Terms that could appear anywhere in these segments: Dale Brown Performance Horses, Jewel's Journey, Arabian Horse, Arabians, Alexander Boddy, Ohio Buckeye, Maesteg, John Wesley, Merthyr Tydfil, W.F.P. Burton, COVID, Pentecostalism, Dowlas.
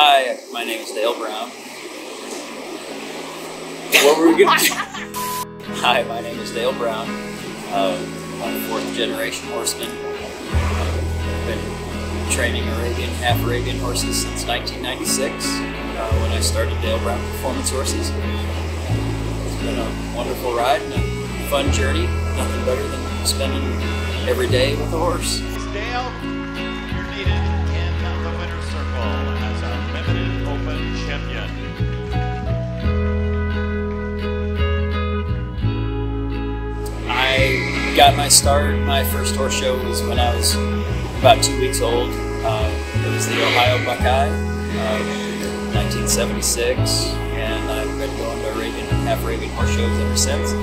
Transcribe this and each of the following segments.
Hi, my name is Dale Brown. What were we gonna do? Hi, my name is Dale Brown. I'm a fourth-generation horseman. I've been training Arabian, half Arabian horses since 1996 when I started Dale Brown Performance Horses. It's been a wonderful ride and a fun journey. Nothing better than spending every day with a horse. Dale, you're needed in the winner's circle as a limited open champion. I got my start. My first horse show was when I was about 2 weeks old. It was the Ohio Buckeye, 1976, and I've been going to Arabian and half Arabian horse shows ever since.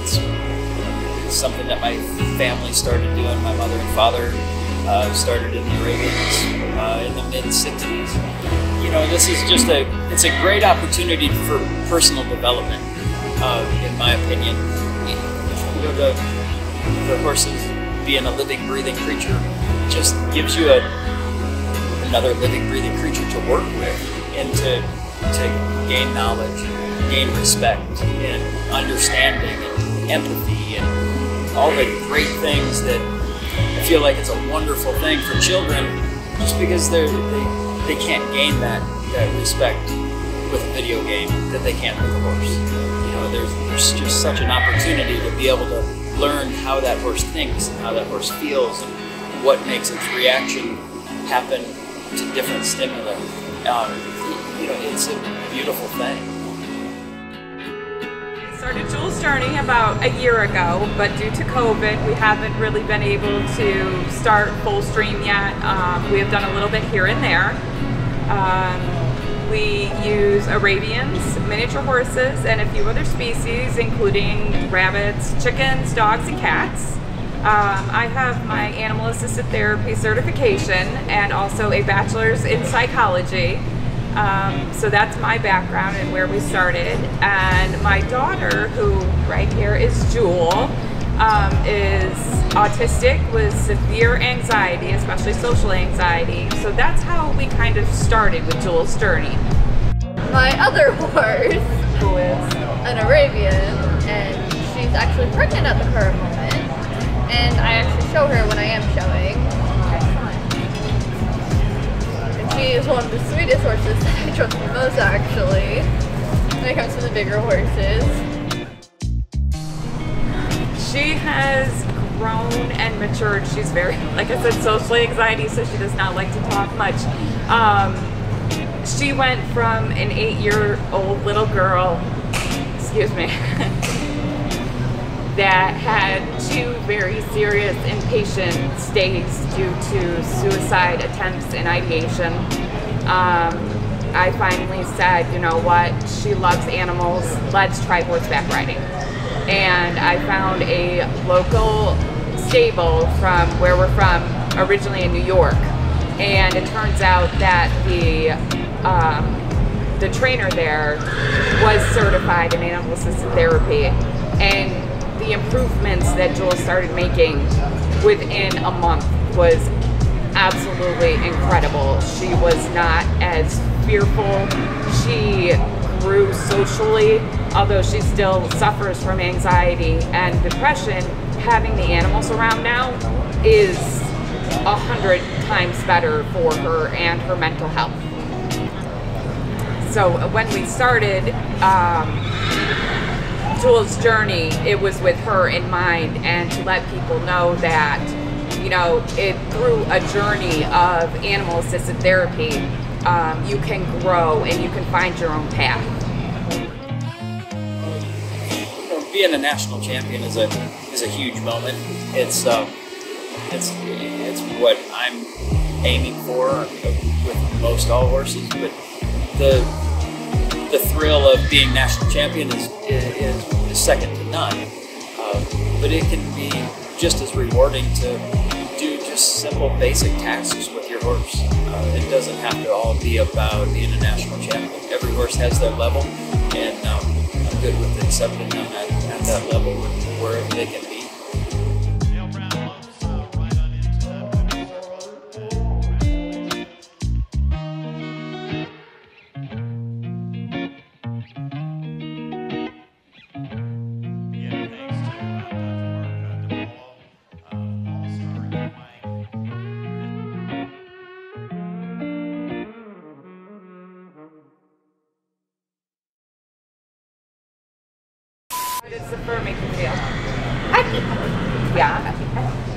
It's something that my family started doing. My mother and father started in the Arabians in the mid-'60s. You know, this is just it's a great opportunity for personal development. In my opinion, you know, the horses being a living, breathing creature just gives you another living, breathing creature to work with and to gain knowledge, gain respect, and understanding, and empathy, and all the great things that I feel like it's a wonderful thing for children, just because they can't gain that respect with a video game that they can't with a horse. There's just such an opportunity to be able to learn how that horse thinks and how that horse feels and what makes its reaction happen to different stimuli. You know, it's a beautiful thing. We started Jewel's Journey about a year ago, but due to COVID, we haven't really been able to start full stream yet. We have done a little bit here and there. We use Arabians, miniature horses, and a few other species, including rabbits, chickens, dogs, and cats. I have my animal assisted therapy certification and also a bachelor's in psychology. So that's my background and where we started. And my daughter, who right here is Jewel, is autistic with severe anxiety, especially social anxiety. So that's how we kind of started with Jewel's Journey. My other horse, who is an Arabian, and she's actually pregnant at the current moment, and I actually show her when I am showing. And she is one of the sweetest horses that I trust the most, actually, when it comes to the bigger horses. She has grown and matured. She's very, like I said, socially anxiety, so she does not like to talk much. She went from an 8-year-old little girl, excuse me, that had 2 very serious inpatient stays due to suicide attempts and ideation. I finally said, you know what, she loves animals, let's try horseback riding. And I found a local stable from where we're from, originally in New York. And it turns out that the trainer there was certified in animal assisted therapy. And the improvements that Jewel started making within a month was absolutely incredible. She was not as fearful. She grew socially, although she still suffers from anxiety and depression. Having the animals around now is 100 times better for her and her mental health. So when we started Jewel's Journey, it was with her in mind, and to let people know that, you know, it through a journey of animal assisted therapy, you can grow and you can find your own path. Being a national champion is a huge moment. It's what I'm aiming for with most all horses. But the thrill of being national champion is second to none. But it can be just as rewarding to do just simple basic tasks with your horse. It doesn't have to all be about being a national champion. Every horse has their level, and I'm good with accepting them at that level wherever they can be. How does the fur make you feel? Happy. Yeah, happy.